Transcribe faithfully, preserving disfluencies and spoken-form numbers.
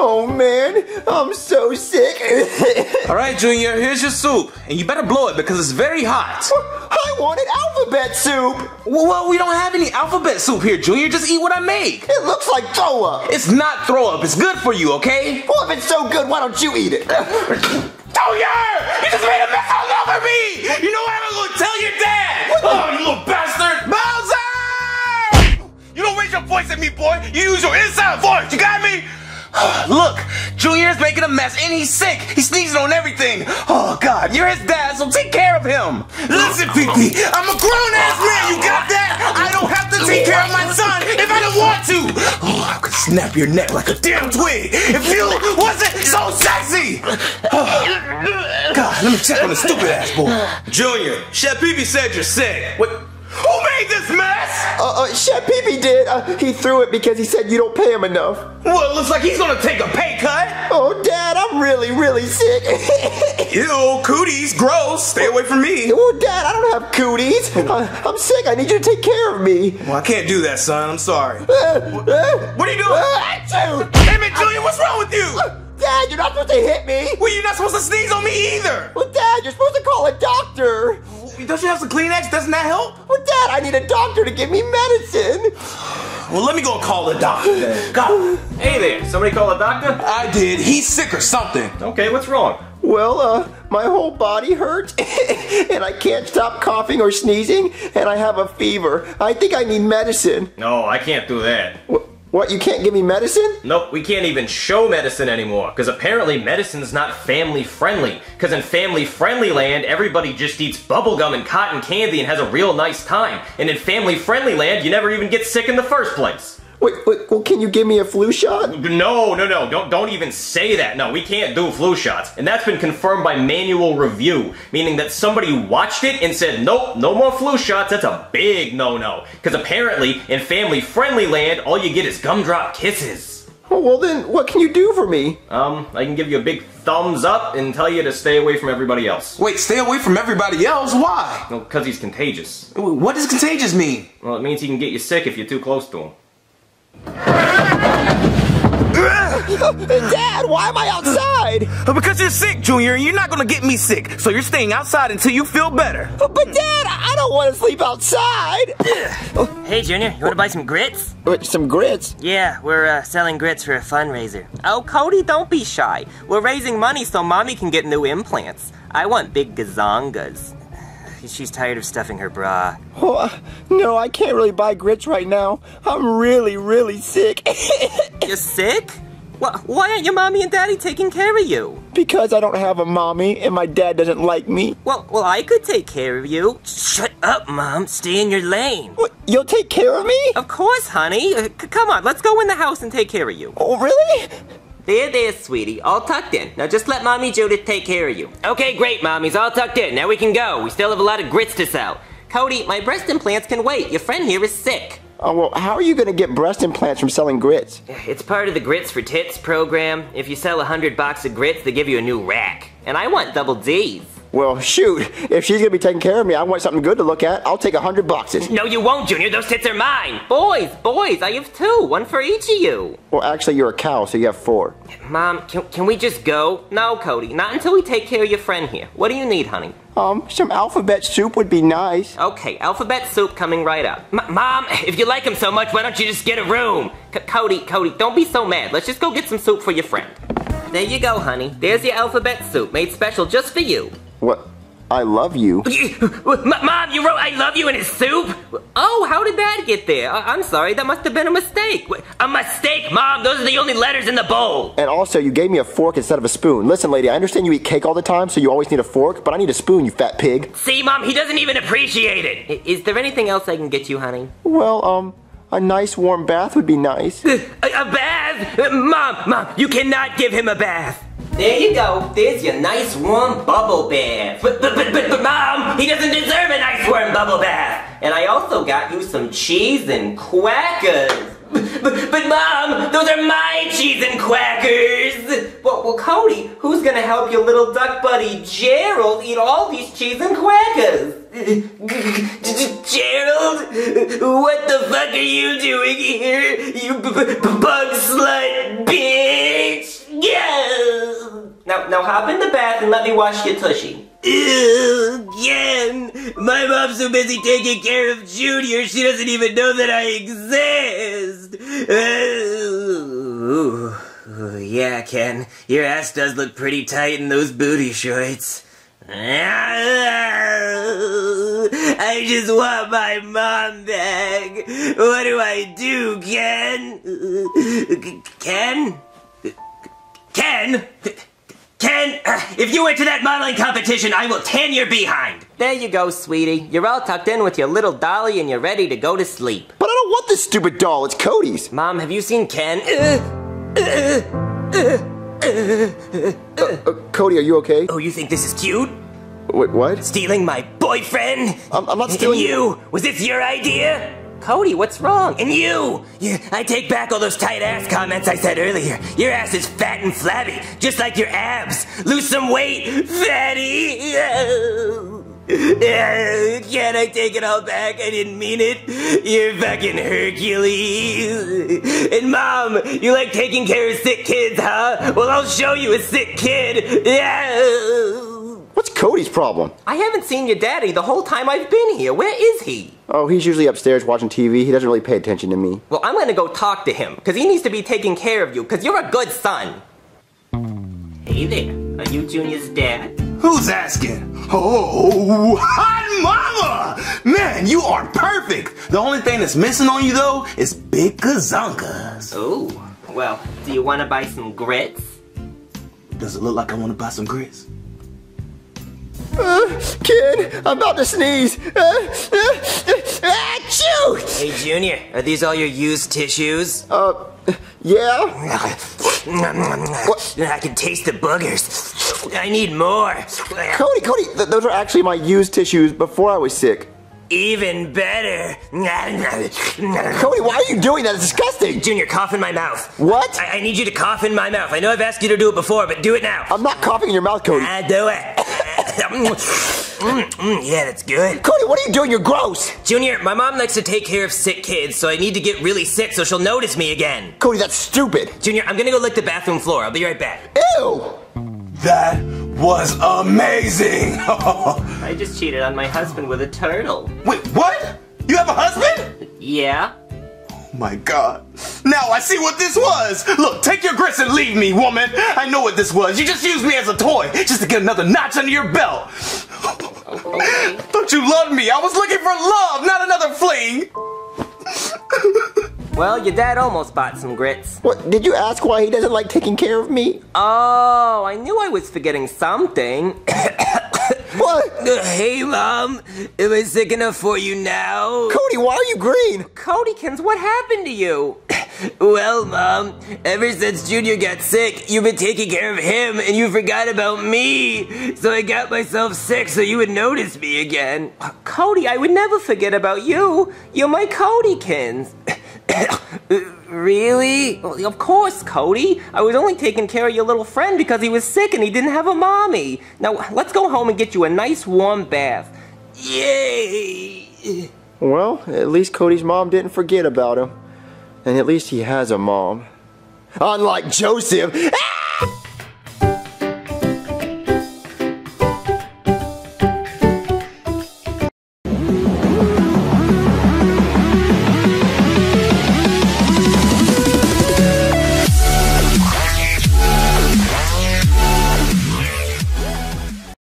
Oh man, I'm so sick. Alright Junior, here's your soup. And you better blow it because it's very hot. I wanted alphabet soup. Well, well, we don't have any alphabet soup here, Junior. Just eat what I make. It looks like throw up. It's not throw up. It's good for you, okay? Well, if it's so good, why don't you eat it? Junior! You just made a mess all over me! You know what? I'm going to tell your dad! What? Oh, you little bastard! Bowser! You don't raise your voice at me, boy. You use your inside voice. You got me? Look, Junior's making a mess and he's sick. He's sneezing on everything. Oh, God, you're his dad, so take care of him. Listen, Pee Pee, I'm a grown-ass man, you got that? I don't have to take care of my son if I don't want to. Oh, I could snap your neck like a damn twig if you wasn't so sexy. Oh, God, let me check on the stupid ass boy. Junior, Chef Pee Pee said you're sick. What? Who made this mess? Uh, uh, Chef Pee Pee did. Uh, he threw it because he said you don't pay him enough. Well, it looks like he's gonna take a pay cut. Oh, Dad, I'm really, really sick. Ew, cooties, gross. Stay away from me. Oh, Dad, I don't have cooties. I, I'm sick. I need you to take care of me. Well, I can't do that, son. I'm sorry. Uh, what, uh, what are you doing? Uh, Damn it, Julia, what's wrong with you? Uh, Dad, you're not supposed to hit me. Well, you're not supposed to sneeze on me either. Well, Dad, you're supposed to call a doctor. Don't you have some Kleenex? Doesn't that help? Well, Dad, I need a doctor to give me medicine. Well, let me go call a doctor. God. Hey there, somebody call a doctor? I did. He's sick or something. Okay, what's wrong? Well, uh, my whole body hurts, and I can't stop coughing or sneezing, and I have a fever. I think I need medicine. No, I can't do that. What? What, you can't give me medicine? Nope, we can't even show medicine anymore, because apparently medicine's not family-friendly. Because in family-friendly land, everybody just eats bubblegum and cotton candy and has a real nice time. And in family-friendly land, you never even get sick in the first place. Wait, wait, well, can you give me a flu shot? No, no, no, don't, don't even say that. No, we can't do flu shots. And that's been confirmed by manual review, meaning that somebody watched it and said, nope, no more flu shots. That's a big no-no. Because apparently, in family-friendly land, all you get is gumdrop kisses. Oh, well then, what can you do for me? Um, I can give you a big thumbs up and tell you to stay away from everybody else. Wait, stay away from everybody else? Why? Well, because he's contagious. What does contagious mean? Well, it means he can get you sick if you're too close to him. Dad, why am I outside? Because you're sick, Junior, and you're not gonna get me sick. So you're staying outside until you feel better. But Dad, I don't want to sleep outside. Hey, Junior, you wanna buy some grits? Some grits? Yeah, we're uh, selling grits for a fundraiser. Oh, Cody, don't be shy. We're raising money so Mommy can get new implants. I want big gazongas. She's tired of stuffing her bra. Oh, uh, no, I can't really buy grits right now. I'm really, really sick. You're sick? Well, why aren't your mommy and daddy taking care of you? Because I don't have a mommy and my dad doesn't like me. Well, well, I could take care of you. Shut up, Mom. Stay in your lane. What? You'll take care of me? Of course, honey. Uh, come on, let's go in the house and take care of you. Oh, really? There, there, sweetie. All tucked in. Now just let Mommy Judith take care of you. Okay, great, Mommy's all tucked in. Now we can go. We still have a lot of grits to sell. Cody, my breast implants can wait. Your friend here is sick. Oh, well, how are you going to get breast implants from selling grits? It's part of the Grits for Tits program. If you sell one hundred boxes of grits, they give you a new rack. And I want double D's. Well, shoot. If she's going to be taking care of me, I want something good to look at. I'll take one hundred boxes. No, you won't, Junior. Those tits are mine. Boys, boys, I have two. One for each of you. Well, actually, you're a cow, so you have four. Mom, can, can we just go? No, Cody. Not until we take care of your friend here. What do you need, honey? Um, some alphabet soup would be nice. Okay, alphabet soup coming right up. M Mom, if you like him so much, why don't you just get a room? C Cody, Cody, don't be so mad. Let's just go get some soup for your friend. There you go, honey. There's your alphabet soup, made special just for you. What? I love you. Mom, you wrote I love you in his soup? Oh, how did that get there? I I'm sorry, that must have been a mistake. A mistake, Mom? Those are the only letters in the bowl. And also, you gave me a fork instead of a spoon. Listen, lady, I understand you eat cake all the time, so you always need a fork, but I need a spoon, you fat pig. See, Mom, he doesn't even appreciate it. I is there anything else I can get you, honey? Well, um... a nice warm bath would be nice. A, a bath? Mom, Mom, you cannot give him a bath. There you go. There's your nice warm bubble bath. But, but, but, but, but Mom, he doesn't deserve a nice warm bubble bath. And I also got you some cheese and Quackers. But, but, but Mom, those are my cheese and Quackers. Well, well, Cody, who's going to help your little duck buddy Gerald eat all these cheese and Quackers? Gerald, what the fuck are you doing here, you b b bug slut bitch? Now hop in the bath and let me wash your tushy. Ew, Ken! My mom's so busy taking care of Junior, she doesn't even know that I exist! Ooh. Ooh, yeah, Ken, your ass does look pretty tight in those booty shorts. I just want my mom back. What do I do, Ken? Ken? Ken? Ken, if you went to that modeling competition, I will tan your behind. There you go, sweetie. You're all tucked in with your little dolly and you're ready to go to sleep. But I don't want this stupid doll. It's Cody's. Mom, have you seen Ken? Uh, uh, uh. Uh, uh, uh, Cody, are you okay? Oh, you think this is cute? Wait, what? Stealing my boyfriend? I'm, I'm not stealing- And you? Was this your idea? Cody, what's wrong? And you! Yeah, I take back all those tight-ass comments I said earlier. Your ass is fat and flabby, just like your abs. Lose some weight, fatty! Can't I take it all back? I didn't mean it. You're fucking Hercules. And Mom, you like taking care of sick kids, huh? Well, I'll show you a sick kid. What's Cody's problem? I haven't seen your daddy the whole time I've been here. Where is he? Oh, he's usually upstairs watching T V. He doesn't really pay attention to me. Well, I'm gonna go talk to him, because he needs to be taking care of you, because you're a good son. Hey there. Are you Junior's dad? Who's asking? Oh, hot mama! Man, you are perfect! The only thing that's missing on you, though, is big gazonkas. Oh, well, do you want to buy some grits? Does it look like I want to buy some grits? Uh, kid, I'm about to sneeze. Uh, uh, uh, achoo! Hey, Junior, are these all your used tissues? Uh, yeah. What? I can taste the boogers. I need more. Cody, Cody, th those are actually my used tissues before I was sick. Even better. Cody, why are you doing that? It's disgusting. Junior, cough in my mouth. What? I, I need you to cough in my mouth. I know I've asked you to do it before, but do it now. I'm not coughing in your mouth, Cody. I do it. Yeah, that's good. Cody, what are you doing? You're gross. Junior, my mom likes to take care of sick kids, so I need to get really sick so she'll notice me again. Cody, that's stupid. Junior, I'm gonna go lick the bathroom floor. I'll be right back. Ew. That was amazing! I just cheated on my husband with a turtle. Wait, what? You have a husband? Yeah. Oh my god. Now I see what this was! Look, take your grits and leave me, woman! I know what this was. You just used me as a toy, just to get another notch under your belt. Okay. Thought you loved me. I was looking for love, not another fling! Well, your dad almost bought some grits. What? Did you ask why he doesn't like taking care of me? Oh, I knew I was forgetting something. What? Hey, Mom. Am I sick enough for you now? Cody, why are you green? Codykins, what happened to you? Well, Mom, ever since Junior got sick, you've been taking care of him and you forgot about me. So I got myself sick so you would notice me again. Cody, I would never forget about you. You're my Codykins. Really? Well, of course, Cody. I was only taking care of your little friend because he was sick and he didn't have a mommy. Now, let's go home and get you a nice warm bath. Yay! Well, at least Cody's mom didn't forget about him. And at least he has a mom. Unlike Joseph.